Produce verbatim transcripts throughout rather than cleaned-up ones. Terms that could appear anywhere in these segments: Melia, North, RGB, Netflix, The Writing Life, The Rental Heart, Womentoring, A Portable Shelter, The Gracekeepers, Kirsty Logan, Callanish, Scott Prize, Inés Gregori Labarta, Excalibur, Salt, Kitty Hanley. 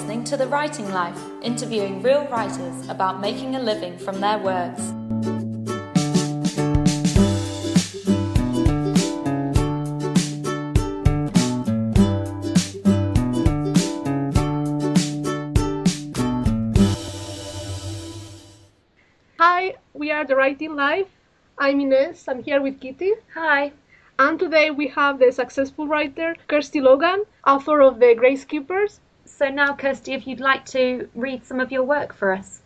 listening to The Writing Life, interviewing real writers about making a living from their words. Hi, we are The Writing Life. I'm Ines. I'm here with Kitty. Hi. And today we have the successful writer, Kirsty Logan, author of The Gracekeepers. So now, Kirsty, if you'd like to read some of your work for us.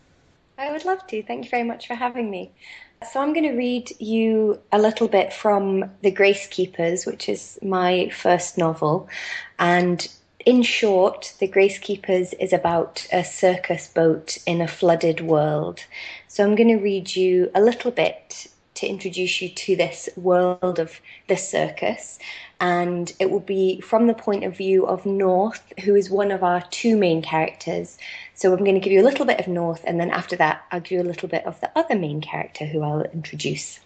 I would love to. Thank you very much for having me. So I'm going to read you a little bit from The Gracekeepers, which is my first novel. And in short, The Gracekeepers is about a circus boat in a flooded world. So I'm going to read you a little bit to introduce you to this world of the circus, and it will be from the point of view of North, who is one of our two main characters. So I'm going to give you a little bit of North, and then after that I'll give you a little bit of the other main character who I'll introduce.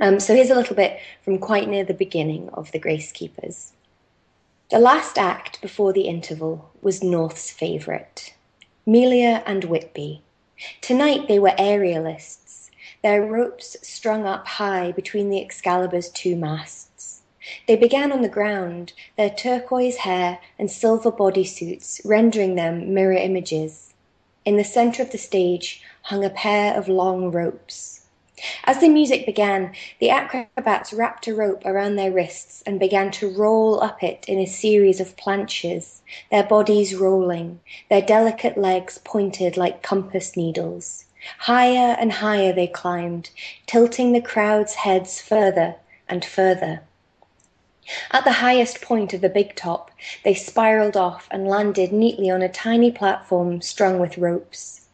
Um, so here's a little bit from quite near the beginning of The Gracekeepers. The last act before the interval was North's favourite, Melia and Whitby. Tonight they were aerialists, their ropes strung up high between the Excalibur's two masts. They began on the ground, their turquoise hair and silver bodysuits rendering them mirror images. In the centre of the stage hung a pair of long ropes. As the music began, the acrobats wrapped a rope around their wrists and began to roll up it in a series of planches, their bodies rolling, their delicate legs pointed like compass needles. Higher and higher they climbed, tilting the crowd's heads further and further. At the highest point of the big top, they spiralled off and landed neatly on a tiny platform strung with ropes.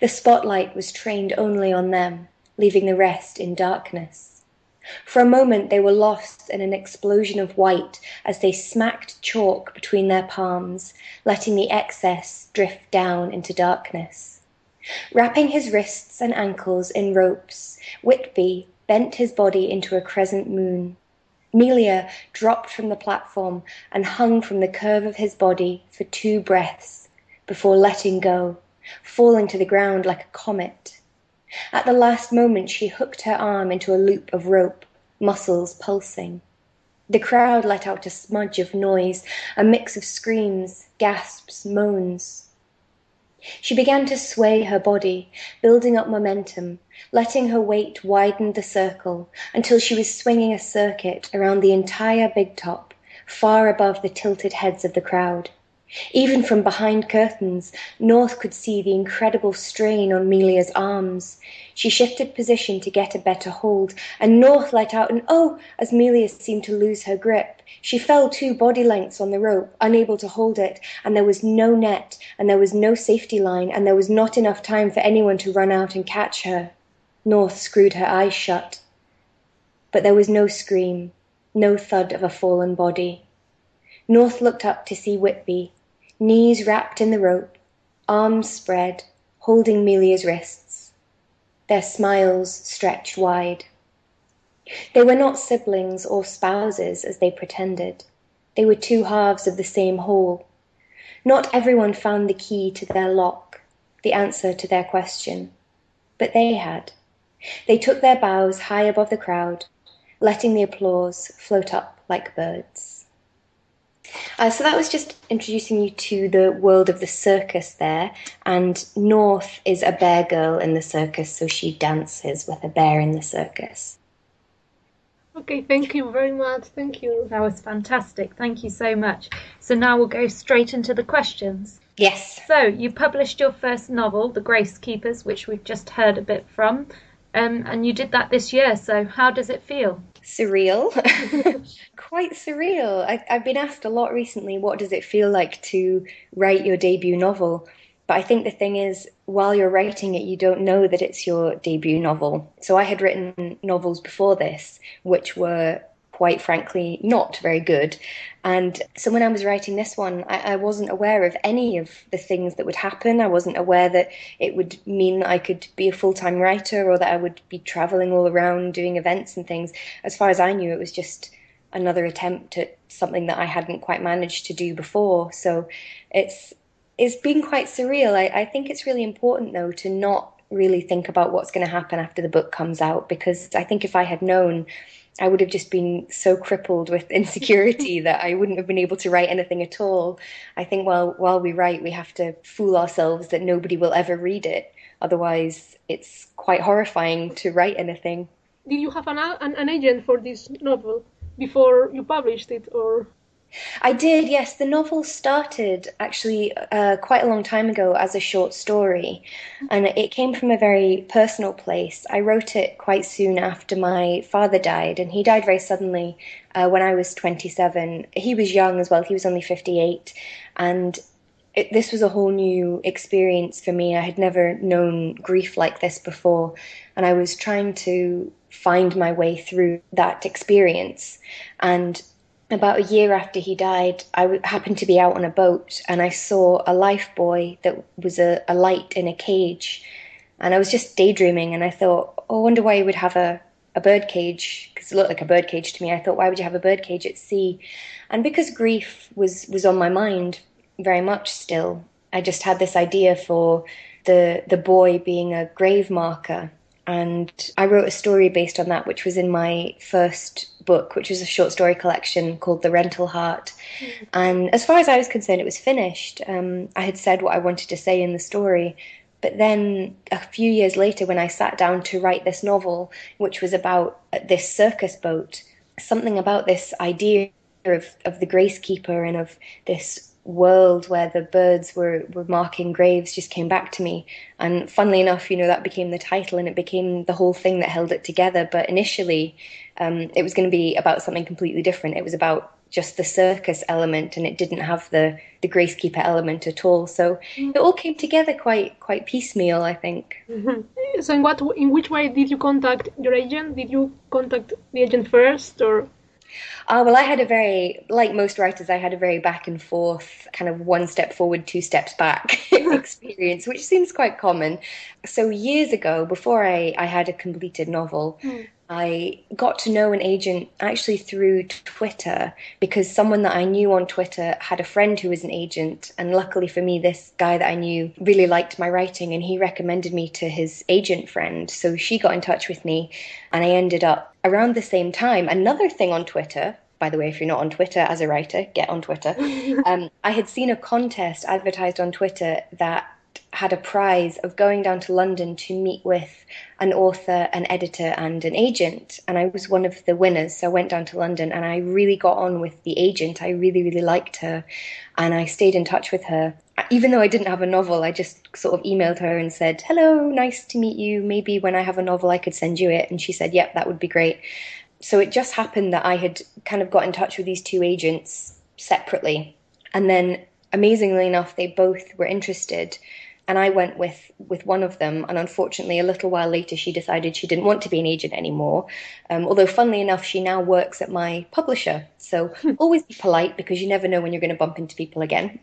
The spotlight was trained only on them, leaving the rest in darkness. For a moment they were lost in an explosion of white as they smacked chalk between their palms, letting the excess drift down into darkness. Wrapping his wrists and ankles in ropes, Whitby bent his body into a crescent moon. Melia dropped from the platform and hung from the curve of his body for two breaths before letting go, falling to the ground like a comet. At the last moment she hooked her arm into a loop of rope, muscles pulsing. The crowd let out a smudge of noise, a mix of screams, gasps, moans. She began to sway her body, building up momentum, letting her weight widen the circle until she was swinging a circuit around the entire big top, far above the tilted heads of the crowd. Even from behind curtains, North could see the incredible strain on Melia's arms. She shifted position to get a better hold, and North let out an "oh" as Melia seemed to lose her grip. She fell two body lengths on the rope, unable to hold it, and there was no net, and there was no safety line, and there was not enough time for anyone to run out and catch her. North screwed her eyes shut. But there was no scream, no thud of a fallen body. North looked up to see Whitby, knees wrapped in the rope, arms spread, holding Melia's wrists. Their smiles stretched wide. They were not siblings or spouses, as they pretended. They were two halves of the same whole. Not everyone found the key to their lock, the answer to their question. But they had. They took their bows high above the crowd, letting the applause float up like birds. Uh, so that was just introducing you to the world of the circus there, and North is a bear girl in the circus, so she dances with a bear in the circus. Okay, thank you very much. Thank you. That was fantastic. Thank you so much. So now we'll go straight into the questions. Yes. So you published your first novel, The Gracekeepers, which we've just heard a bit from, um, and you did that this year, so how does it feel? Surreal. Quite surreal. I, I've been asked a lot recently, what does it feel like to write your debut novel? But I think the thing is, while you're writing it, you don't know that it's your debut novel. So I had written novels before this, which were quite frankly not very good. And so when I was writing this one, I, I wasn't aware of any of the things that would happen. I wasn't aware that it would mean that I could be a full-time writer or that I would be travelling all around doing events and things. As far as I knew, it was just another attempt at something that I hadn't quite managed to do before. So it's it's been quite surreal. I, I think it's really important, though, to not really think about what's going to happen after the book comes out, because I think if I had known, I would have just been so crippled with insecurity that I wouldn't have been able to write anything at all. I think while while we write, we have to fool ourselves that nobody will ever read it. Otherwise, it's quite horrifying to write anything. Did you have an an, an agent for this novel before you published it, or...? I did, yes. The novel started actually uh, quite a long time ago as a short story, and it came from a very personal place. I wrote it quite soon after my father died, and he died very suddenly uh, when I was twenty-seven. He was young as well. He was only fifty-eight, and it, this was a whole new experience for me. I had never known grief like this before, and I was trying to find my way through that experience. And about a year after he died, I happened to be out on a boat, and I saw a life buoy that was a, a light in a cage. And I was just daydreaming, and I thought, oh, I wonder why you would have a, a bird cage, because it looked like a bird cage to me. I thought, why would you have a bird cage at sea? And because grief was, was on my mind very much still, I just had this idea for the the buoy being a grave marker. And I wrote a story based on that, which was in my first book, which was a short story collection called The Rental Heart. Mm-hmm. And as far as I was concerned, it was finished. Um, I had said what I wanted to say in the story. But then a few years later, when I sat down to write this novel, which was about this circus boat, something about this idea of, of the Gracekeeper and of this world where the birds were, were marking graves just came back to me. And funnily enough, you know, that became the title, and it became the whole thing that held it together. But initially, um, it was going to be about something completely different. It was about just the circus element, and it didn't have the, the Gracekeeper element at all. So it all came together quite quite piecemeal, I think. Mm-hmm. So in what in which way did you contact your agent? Did you contact the agent first, or...? Uh, well, I had a very, like most writers, I had a very back and forth, kind of one step forward, two steps back experience, which seems quite common. So years ago, before I, I had a completed novel, mm. I got to know an agent actually through Twitter, because someone that I knew on Twitter had a friend who was an agent. And luckily for me, this guy that I knew really liked my writing, and he recommended me to his agent friend. So she got in touch with me, and I ended up around the same time. Another thing on Twitter, by the way, if you're not on Twitter as a writer, get on Twitter. um, I had seen a contest advertised on Twitter that had a prize of going down to London to meet with an author, an editor and an agent. And I was one of the winners. So I went down to London, and I really got on with the agent. I really, really liked her, and I stayed in touch with her. Even though I didn't have a novel, I just sort of emailed her and said, hello, nice to meet you. Maybe when I have a novel, I could send you it. And she said, yep, that would be great. So it just happened that I had kind of got in touch with these two agents separately. And then amazingly enough, they both were interested. And I went with, with one of them, and unfortunately, a little while later, she decided she didn't want to be an agent anymore. Um, although, funnily enough, she now works at my publisher. So always be polite, because you never know when you're going to bump into people again.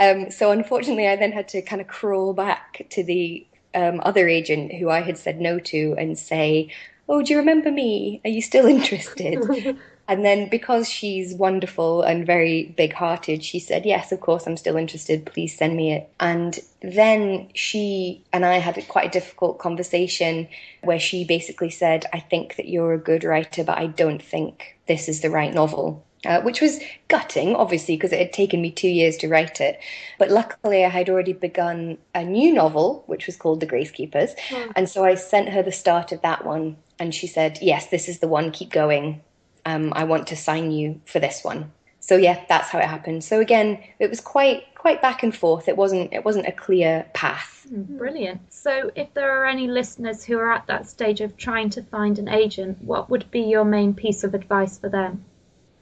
um, so unfortunately, I then had to kind of crawl back to the um, other agent who I had said no to and say, oh, do you remember me? Are you still interested? And then, because she's wonderful and very big-hearted, she said, yes, of course, I'm still interested. Please send me it. And then she and I had quite a difficult conversation where she basically said, I think that you're a good writer, but I don't think this is the right novel, uh, which was gutting, obviously, because it had taken me two years to write it. But luckily, I had already begun a new novel, which was called The Gracekeepers. Mm. And so I sent her the start of that one. And she said, yes, this is the one. Keep going. Um, I want to sign you for this one. So yeah, that's how it happened. So again, it was quite quite back and forth. It wasn't it wasn't a clear path. Brilliant. So if there are any listeners who are at that stage of trying to find an agent, what would be your main piece of advice for them?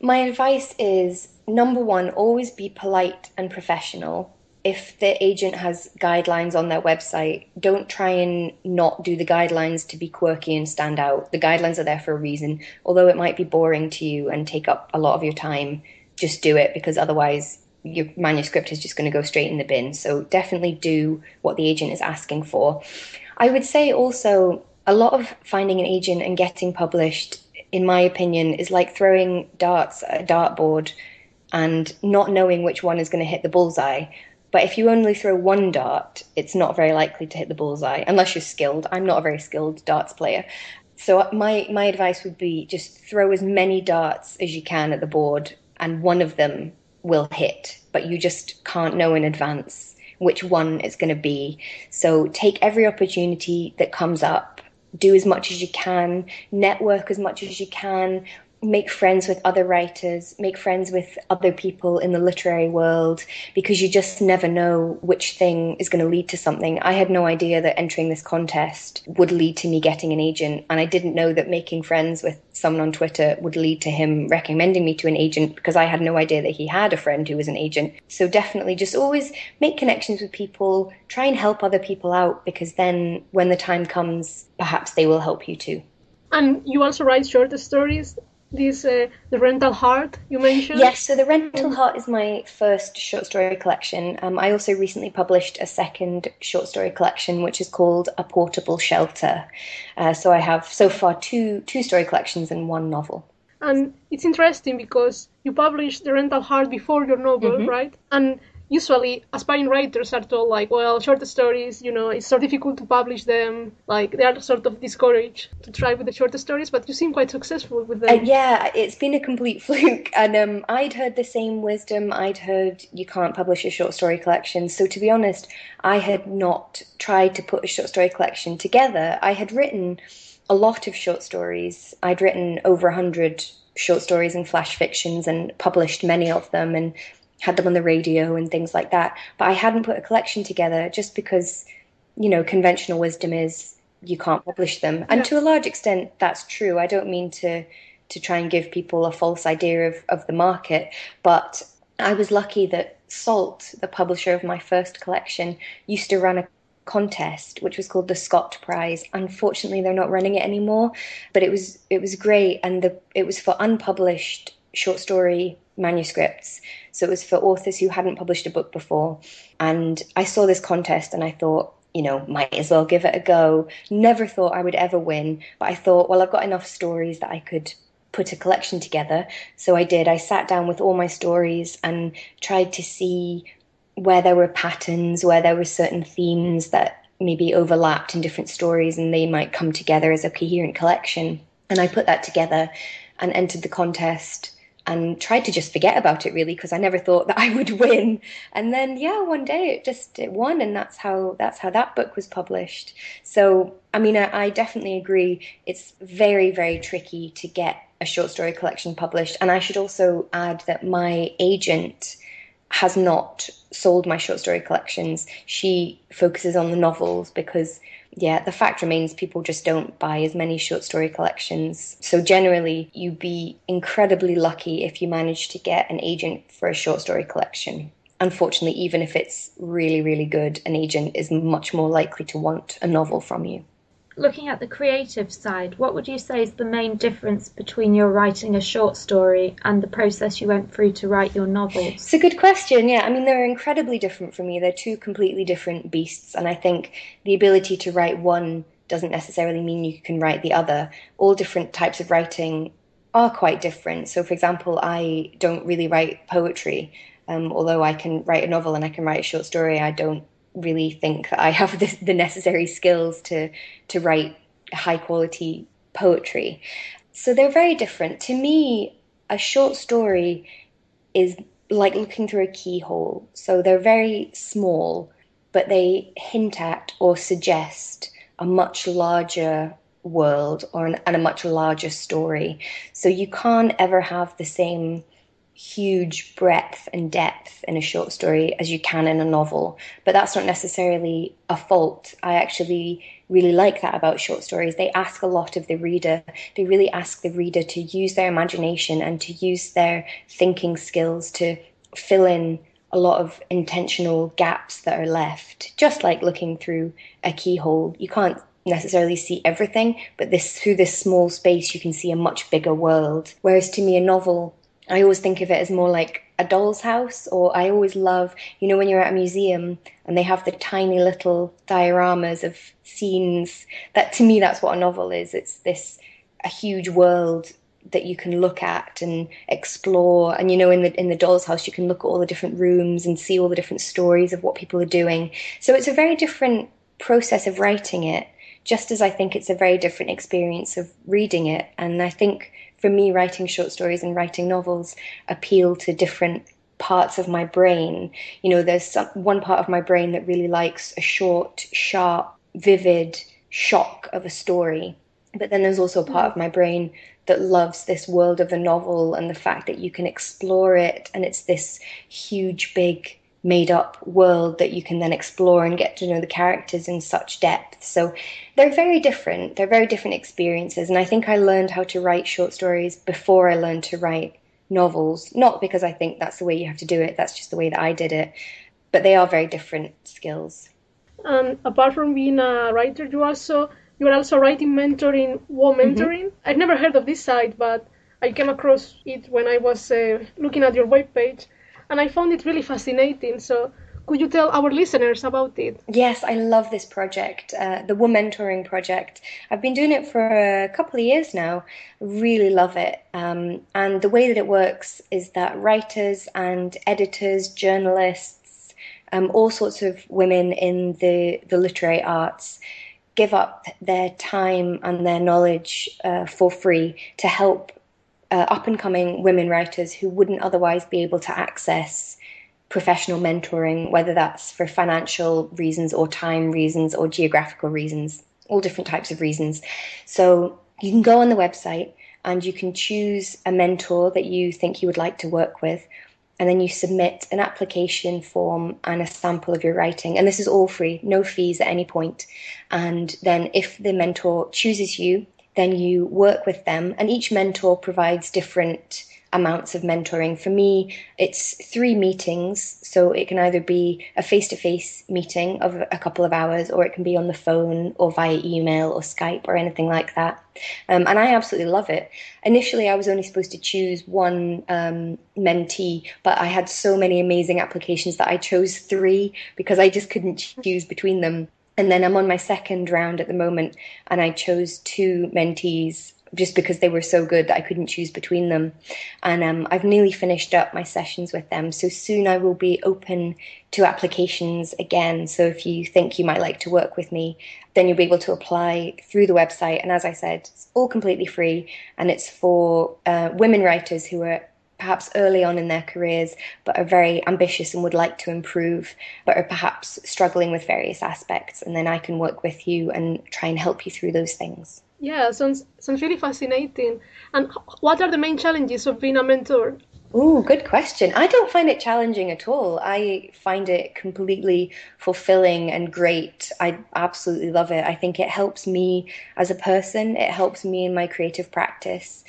My advice is, number one, always be polite and professional. If the agent has guidelines on their website, don't try and not do the guidelines to be quirky and stand out. The guidelines are there for a reason. Although it might be boring to you and take up a lot of your time, just do it, because otherwise your manuscript is just going to go straight in the bin. So definitely do what the agent is asking for. I would say also, a lot of finding an agent and getting published, in my opinion, is like throwing darts at a dartboard and not knowing which one is going to hit the bullseye. But if you only throw one dart, it's not very likely to hit the bullseye, unless you're skilled. I'm not a very skilled darts player. So my, my advice would be just throw as many darts as you can at the board, and one of them will hit, but you just can't know in advance which one it's going to be. So take every opportunity that comes up, do as much as you can, network as much as you can, make friends with other writers, make friends with other people in the literary world, because you just never know which thing is going to lead to something. I had no idea that entering this contest would lead to me getting an agent, and I didn't know that making friends with someone on Twitter would lead to him recommending me to an agent, because I had no idea that he had a friend who was an agent. So definitely just always make connections with people, try and help other people out, because then when the time comes, perhaps they will help you too. And you also write short stories? This, uh, The Rental Heart you mentioned? Yes, so The Rental Heart is my first short story collection. Um, I also recently published a second short story collection, which is called A Portable Shelter. Uh, so I have so far two two story collections and one novel. And it's interesting because you published The Rental Heart before your novel, mm-hmm. right? And usually aspiring writers are told, like, well, short stories, you know, it's so difficult to publish them. Like, they are sort of discouraged to try with the short stories, but you seem quite successful with them. Uh, yeah, it's been a complete fluke. And um, I'd heard the same wisdom. I'd heard you can't publish a short story collection. So to be honest, I had not tried to put a short story collection together. I had written a lot of short stories. I'd written over one hundred short stories and flash fictions and published many of them, and had them on the radio and things like that. But I hadn't put a collection together just because, you know, conventional wisdom is you can't publish them. And yeah. to a large extent, that's true. I don't mean to to try and give people a false idea of, of the market. But I was lucky that Salt, the publisher of my first collection, used to run a contest which was called the Scott Prize. Unfortunately, they're not running it anymore. But it was it was great. And the it was for unpublished short story manuscripts. So it was for authors who hadn't published a book before. And I saw this contest and I thought, you know, might as well give it a go. Never thought I would ever win. But I thought, well, I've got enough stories that I could put a collection together. So I did. I sat down with all my stories and tried to see where there were patterns, where there were certain themes that maybe overlapped in different stories and they might come together as a coherent collection. And I put that together and entered the contest and tried to just forget about it, really, because I never thought that I would win. And then, yeah, one day it just it won, and that's how that's how that book was published. So, I mean, I, I definitely agree. It's very, very tricky to get a short story collection published. And I should also add that my agent has not sold my short story collections. She focuses on the novels because, yeah, the fact remains people just don't buy as many short story collections. So generally, you'd be incredibly lucky if you manage to get an agent for a short story collection. Unfortunately, even if it's really, really good, an agent is much more likely to want a novel from you. Looking at the creative side, what would you say is the main difference between your writing a short story and the process you went through to write your novel? It's a good question, yeah. I mean, they're incredibly different for me. They're two completely different beasts, and I think the ability to write one doesn't necessarily mean you can write the other. All different types of writing are quite different. So, for example, I don't really write poetry, um, although I can write a novel and I can write a short story. I don't really think that I have the, the necessary skills to to write high quality poetry. So they're very different. To me, a short story is like looking through a keyhole. So they're very small, but they hint at or suggest a much larger world or an, and a much larger story. So you can't ever have the same huge breadth and depth in a short story as you can in a novel, but that's not necessarily a fault. I actually really like that about short stories. They ask a lot of the reader. They really ask the reader to use their imagination and to use their thinking skills to fill in a lot of intentional gaps that are left, just like looking through a keyhole. You can't necessarily see everything, but this through this small space you can see a much bigger world. Whereas to me, a novel, I always think of it as more like a doll's house, or I always love, you know, when you're at a museum and they have the tiny little dioramas of scenes. That, to me, that's what a novel is. It's this a huge world that you can look at and explore. And, you know, in the in the doll's house, you can look at all the different rooms and see all the different stories of what people are doing. So it's a very different process of writing it, just as I think it's a very different experience of reading it. And I think for me, writing short stories and writing novels appeal to different parts of my brain. You know, there's some, one part of my brain that really likes a short, sharp, vivid shock of a story. But then there's also a part of my brain that loves this world of the novel and the fact that you can explore it, and it's this huge, big, made-up world that you can then explore and get to know the characters in such depth. So they're very different. They're very different experiences. And I think I learned how to write short stories before I learned to write novels, not because I think that's the way you have to do it. That's just the way that I did it. But they are very different skills. And apart from being a writer, you also... you are also writing Mentoring, Womentoring. Mm-hmm. I've never heard of this site, but I came across it when I was uh, looking at your webpage, and I found it really fascinating. So could you tell our listeners about it? Yes, I love this project, uh, the Womentoring project. I've been doing it for a couple of years now. I really love it. Um, and the way that it works is that writers and editors, journalists, um, all sorts of women in the, the literary arts give up their time and their knowledge uh, for free to help uh, up-and-coming women writers who wouldn't otherwise be able to access professional mentoring, whether that's for financial reasons or time reasons or geographical reasons, all different types of reasons. So you can go on the website and you can choose a mentor that you think you would like to work with, and then you submit an application form and a sample of your writing. And this is all free, no fees at any point. And then if the mentor chooses you, then you work with them. And each mentor provides different amounts of mentoring. For me, it's three meetings. So it can either be a face-to-face meeting of a couple of hours, or it can be on the phone or via email or Skype or anything like that. Um, and I absolutely love it. Initially, I was only supposed to choose one um, mentee, but I had so many amazing applications that I chose three because I just couldn't choose between them. And then I'm on my second round at the moment, and I chose two mentees just because they were so good that I couldn't choose between them. And um, I've nearly finished up my sessions with them. So soon I will be open to applications again. So if you think you might like to work with me, then you'll be able to apply through the website. And as I said, it's all completely free. And it's for uh, women writers who are perhaps early on in their careers, but are very ambitious and would like to improve, but are perhaps struggling with various aspects. And then I can work with you and try and help you through those things. Yeah, sounds sounds really fascinating. And what are the main challenges of being a mentor? Ooh, good question. I don't find it challenging at all. I find it completely fulfilling and great. I absolutely love it. I think it helps me as a person. It helps me in my creative practice.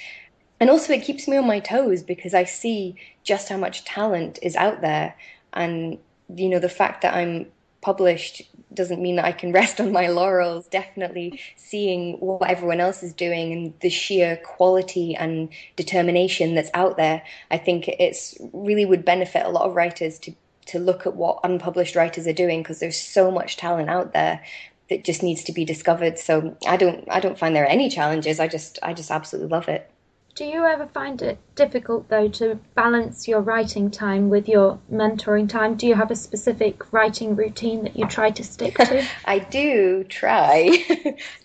And also it keeps me on my toes because I see just how much talent is out there. And, you know, the fact that I'm published doesn't mean that I can rest on my laurels. Definitely seeing what everyone else is doing and the sheer quality and determination that's out there, I think it's really would benefit a lot of writers to to look at what unpublished writers are doing, because there's so much talent out there that just needs to be discovered. So I don't I don't find there are any challenges. I just I just absolutely love it. Do you ever find it difficult, though, to balance your writing time with your mentoring time? Do you have a specific writing routine that you try to stick to? I do try.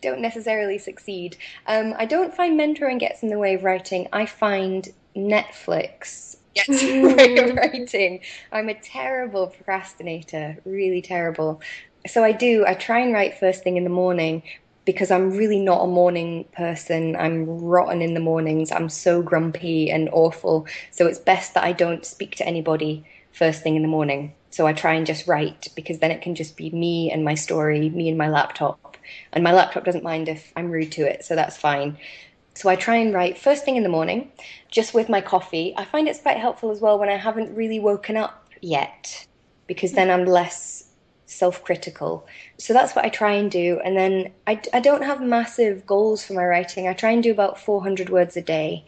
Don't necessarily succeed. Um, I don't find mentoring gets in the way of writing. I find Netflix gets in the way of writing. I'm a terrible procrastinator, really terrible. So I do. I try and write first thing in the morning, because I'm really not a morning person. I'm rotten in the mornings. I'm so grumpy and awful. So it's best that I don't speak to anybody first thing in the morning. So I try and just write, because then it can just be me and my story, me and my laptop. And my laptop doesn't mind if I'm rude to it, so that's fine. So I try and write first thing in the morning, just with my coffee. I find it's quite helpful as well when I haven't really woken up yet, because then I'm less self-critical. So that's what I try and do. And then I, I don't have massive goals for my writing. I try and do about four hundred words a day.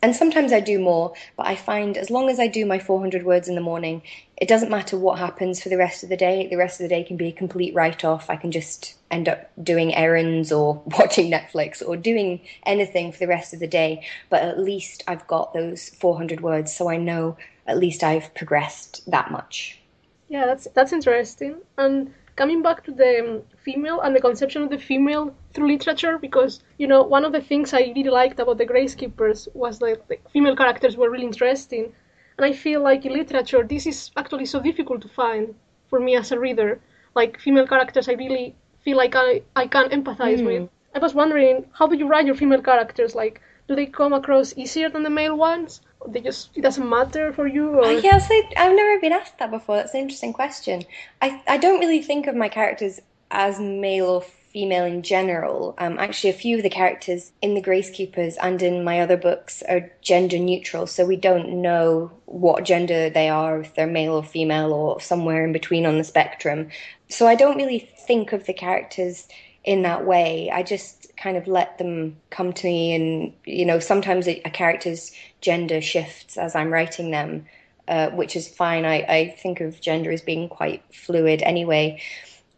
And sometimes I do more, but I find as long as I do my four hundred words in the morning, it doesn't matter what happens for the rest of the day. The rest of the day can be a complete write-off. I can just end up doing errands or watching Netflix or doing anything for the rest of the day. But at least I've got those four hundred words, so I know at least I've progressed that much. Yeah, that's that's interesting. And coming back to the female and the conception of the female through literature, because, you know, one of the things I really liked about the Gracekeepers was that the female characters were really interesting. And I feel like in literature, this is actually so difficult to find for me as a reader. Like, female characters I really feel like I, I can empathize mm. with. I was wondering, how do you write your female characters? Like, do they come across easier than the male ones? They just, it doesn't matter for you? Or... Yes, I, I've never been asked that before. That's an interesting question. I, I don't really think of my characters as male or female in general. Um, actually, a few of the characters in The Gracekeepers and in my other books are gender neutral, so we don't know what gender they are, if they're male or female or somewhere in between on the spectrum. So I don't really think of the characters in that way. I just kind of let them come to me, and, you know, sometimes a character's gender shifts as I'm writing them, uh, which is fine. I, I think of gender as being quite fluid anyway.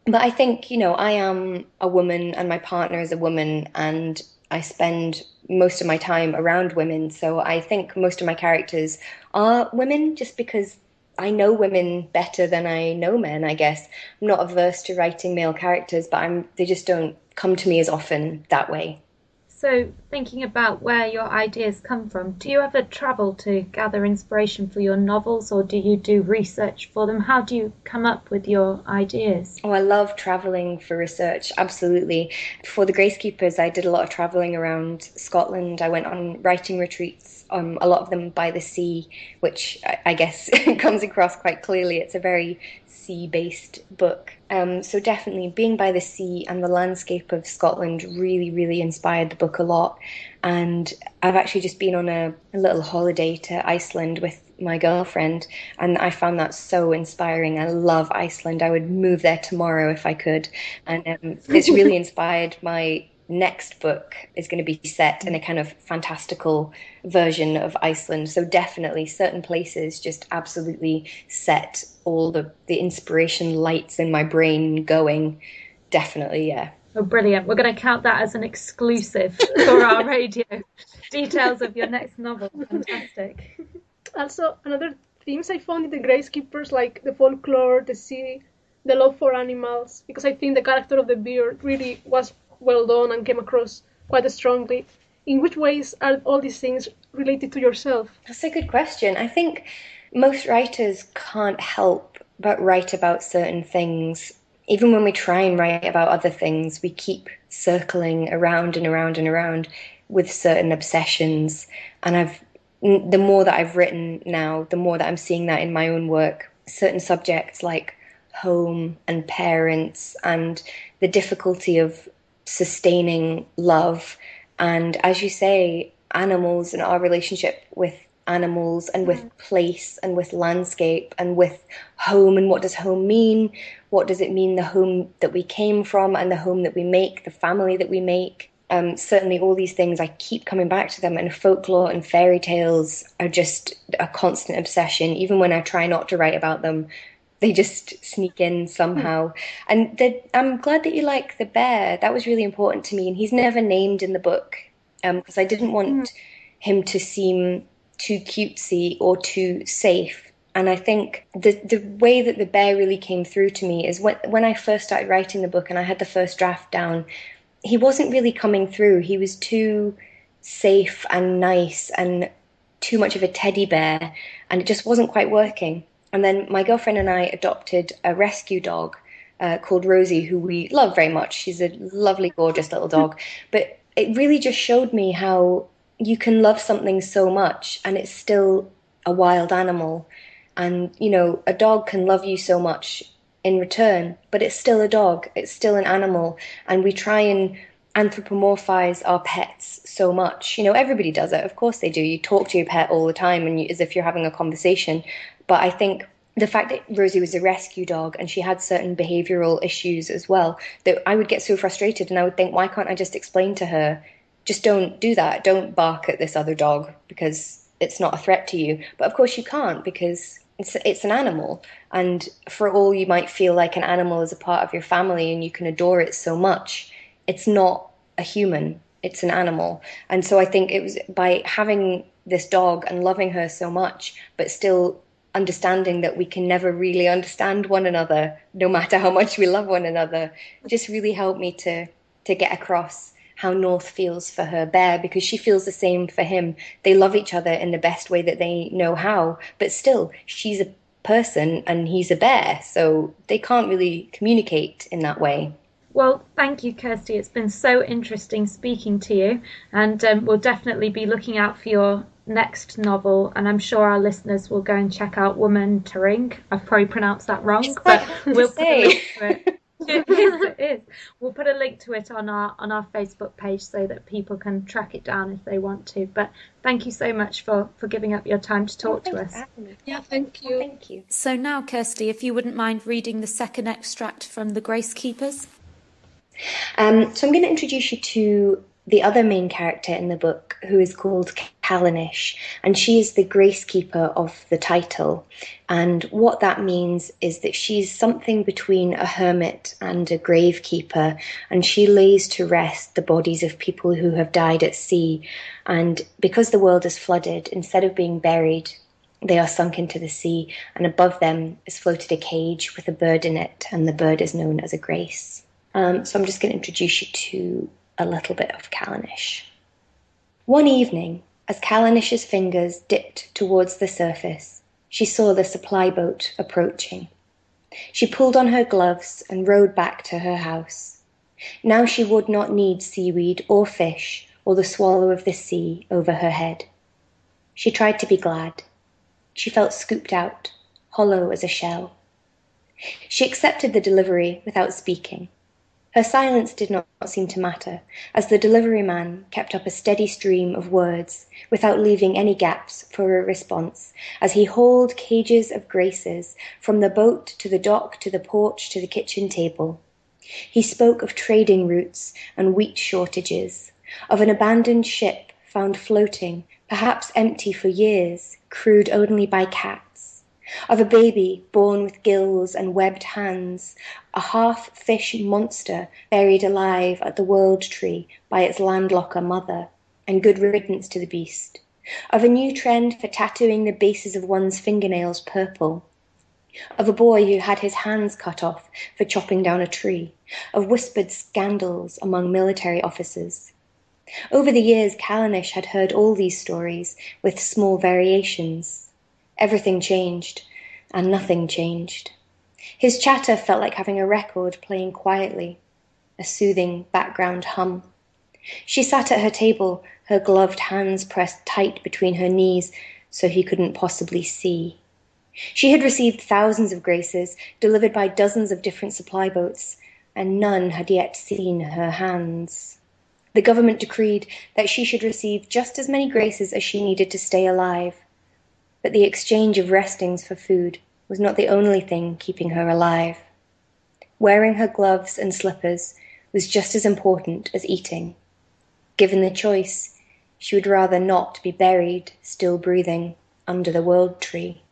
But I think, you know, I am a woman and my partner is a woman, and I spend most of my time around women. So I think most of my characters are women, just because I know women better than I know men, I guess. I'm not averse to writing male characters, but I'm, they just don't come to me as often that way. So, thinking about where your ideas come from, do you ever travel to gather inspiration for your novels, or do you do research for them? How do you come up with your ideas? Oh, I love travelling for research, absolutely. For The Gracekeepers, I did a lot of travelling around Scotland. I went on writing retreats, um, a lot of them by the sea, which I, I guess comes across quite clearly. It's a very sea-based book. Um, so definitely being by the sea and the landscape of Scotland really, really inspired the book a lot. And I've actually just been on a, a little holiday to Iceland with my girlfriend, and I found that so inspiring. I love Iceland. I would move there tomorrow if I could. And um, it's really inspired my next book. Is going to be set in a kind of fantastical version of Iceland. So definitely certain places just absolutely set all the, the inspiration lights in my brain going. Definitely, yeah. Oh, brilliant. We're going to count that as an exclusive for our radio. Details of your next novel. Fantastic. Also, another themes I found in The Gracekeepers, like the folklore, the sea, the love for animals, because I think the character of the beard really was well done and came across quite strongly. In which ways are all these things related to yourself? That's a good question. I think most writers can't help but write about certain things. Even when we try and write about other things, we keep circling around and around and around with certain obsessions. And I've, the more that I've written now, the more that I'm seeing that in my own work. Certain subjects like home and parents and the difficulty of sustaining love, and, as you say, animals and our relationship with animals and with mm. place and with landscape and with home, and what does home mean, what does it mean, the home that we came from and the home that we make, the family that we make. Um, certainly all these things, I keep coming back to them, and folklore and fairy tales are just a constant obsession. Even when I try not to write about them, they just sneak in somehow. And the, I'm glad that you like the bear. That was really important to me. And he's never named in the book because um, I didn't want him to seem too cutesy or too safe. And I think the the way that the bear really came through to me is when, when I first started writing the book and I had the first draft down, he wasn't really coming through. He was too safe and nice and too much of a teddy bear, and it just wasn't quite working. And then my girlfriend and I adopted a rescue dog uh, called Rosie, who we love very much. She's a lovely, gorgeous little dog. But it really just showed me how you can love something so much and it's still a wild animal. And, you know, a dog can love you so much in return, but it's still a dog. It's still an animal. And we try and anthropomorphize our pets so much. You know, everybody does it. Of course they do. You talk to your pet all the time, and you, as if you're having a conversation. But I think the fact that Rosie was a rescue dog and she had certain behavioural issues as well, that I would get so frustrated and I would think, why can't I just explain to her just don't do that. Don't bark at this other dog because it's not a threat to you. But of course you can't, because it's, it's an animal. And for all you might feel like an animal is a part of your family and you can adore it so much, it's not a human, it's an animal. And so I think it was by having this dog and loving her so much, but still understanding that we can never really understand one another, no matter how much we love one another, just really helped me to to get across how North feels for her bear, because she feels the same for him. They love each other in the best way that they know how, but still, she's a person and he's a bear, so they can't really communicate in that way. Well, thank you, Kirsty. It's been so interesting speaking to you, and um, we'll definitely be looking out for your next novel, and I'm sure our listeners will go and check out Womentoring. I've probably pronounced that wrong, but we'll put a link to it. It is, it is. We'll put a link to it on our on our Facebook page so that people can track it down if they want to. But thank you so much for, for giving up your time to talk oh, to us. Yeah, thank you. Oh, thank you. So now, Kirsty, if you wouldn't mind reading the second extract from The Gracekeepers. Um, so I'm going to introduce you to the other main character in the book, who is called Callanish, and she is the gracekeeper of the title. And what that means is that she's something between a hermit and a gravekeeper, and she lays to rest the bodies of people who have died at sea. And because the world is flooded, instead of being buried, they are sunk into the sea, and above them is floated a cage with a bird in it, and the bird is known as a grace. Um, so I'm just going to introduce you to a little bit of Callanish. One evening, as Callanish's fingers dipped towards the surface, she saw the supply boat approaching. She pulled on her gloves and rowed back to her house. Now she would not need seaweed or fish or the swallow of the sea over her head. She tried to be glad. She felt scooped out, hollow as a shell. She accepted the delivery without speaking. Her silence did not seem to matter, as the delivery man kept up a steady stream of words, without leaving any gaps for a response, as he hauled cages of graces from the boat to the dock to the porch to the kitchen table. He spoke of trading routes and wheat shortages, of an abandoned ship found floating, perhaps empty for years, crewed only by cats, of a baby born with gills and webbed hands, a half-fish monster buried alive at the world tree by its landlocker mother, and good riddance to the beast, of a new trend for tattooing the bases of one's fingernails purple, of a boy who had his hands cut off for chopping down a tree, of whispered scandals among military officers. Over the years, Callanish had heard all these stories with small variations. Everything changed, and nothing changed. His chatter felt like having a record playing quietly, a soothing background hum. She sat at her table, her gloved hands pressed tight between her knees so he couldn't possibly see. She had received thousands of graces, delivered by dozens of different supply boats, and none had yet seen her hands. The government decreed that she should receive just as many graces as she needed to stay alive. But the exchange of restings for food was not the only thing keeping her alive. Wearing her gloves and slippers was just as important as eating. Given the choice, she would rather not be buried, still breathing, under the world tree.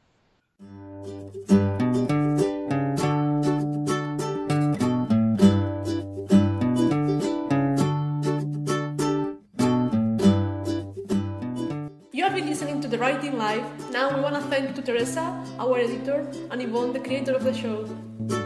Live. Now we want to thank to Teresa, our editor, and Yvonne, the creator of the show.